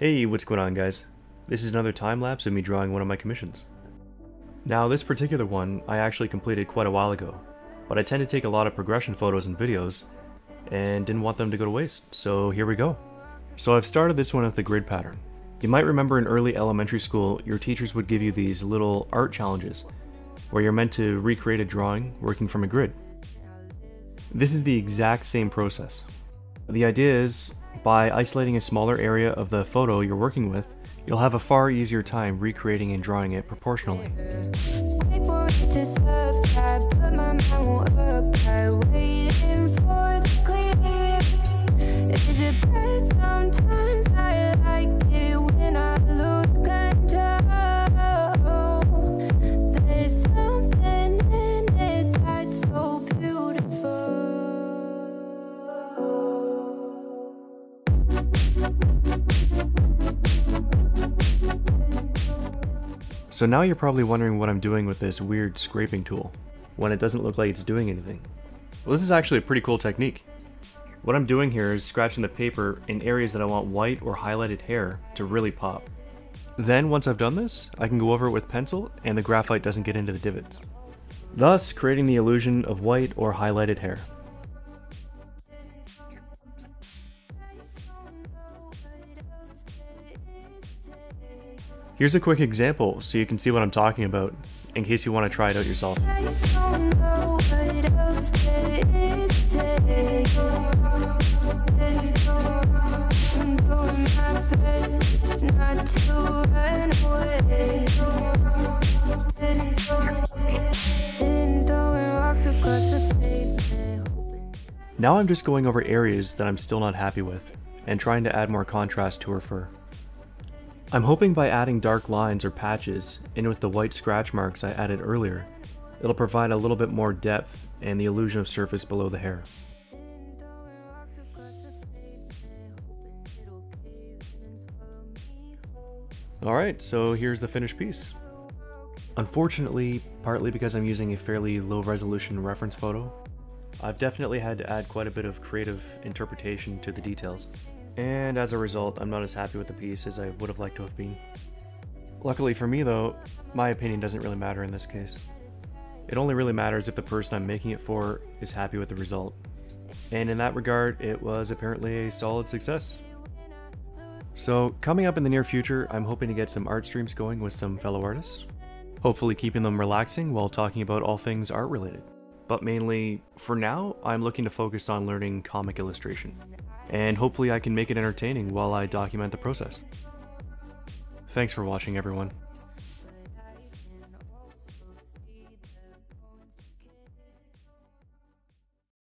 Hey, what's going on, guys? This is another time lapse of me drawing one of my commissions. Now, this particular one I actually completed quite a while ago, but I tend to take a lot of progression photos and videos and didn't want them to go to waste, so here we go. So I've started this one with the grid pattern. You might remember in early elementary school, your teachers would give you these little art challenges where you're meant to recreate a drawing working from a grid. This is the exact same process. The idea is, by isolating a smaller area of the photo you're working with, you'll have a far easier time recreating and drawing it proportionally. So now you're probably wondering what I'm doing with this weird scraping tool, when it doesn't look like it's doing anything. Well, this is actually a pretty cool technique. What I'm doing here is scratching the paper in areas that I want white or highlighted hair to really pop. Then once I've done this, I can go over it with pencil and the graphite doesn't get into the divots, thus creating the illusion of white or highlighted hair. Here's a quick example so you can see what I'm talking about, in case you want to try it out yourself. Now I'm just going over areas that I'm still not happy with, and trying to add more contrast to her fur. I'm hoping by adding dark lines or patches in with the white scratch marks I added earlier, it'll provide a little bit more depth and the illusion of surface below the hair. Alright, so here's the finished piece. Unfortunately, partly because I'm using a fairly low resolution reference photo, I've definitely had to add quite a bit of creative interpretation to the details. And as a result, I'm not as happy with the piece as I would have liked to have been. Luckily for me though, my opinion doesn't really matter in this case. It only really matters if the person I'm making it for is happy with the result. And in that regard, it was apparently a solid success. So coming up in the near future, I'm hoping to get some art streams going with some fellow artists. Hopefully keeping them relaxing while talking about all things art related. But mainly, for now, I'm looking to focus on learning comic illustration. And hopefully I can make it entertaining while I document the process. Thanks for watching, everyone.